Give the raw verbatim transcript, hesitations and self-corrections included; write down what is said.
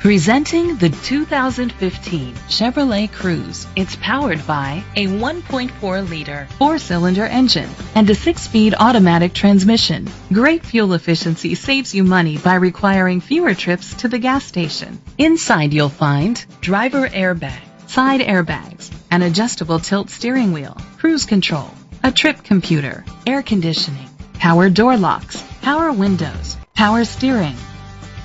Presenting the two thousand fifteen Chevrolet Cruze. It's powered by a one point four liter four-cylinder engine and a six-speed automatic transmission. Great fuel efficiency saves you money by requiring fewer trips to the gas station. Inside you'll find driver airbag, side airbags, an adjustable tilt steering wheel, cruise control, a trip computer, air conditioning, power door locks, power windows, power steering.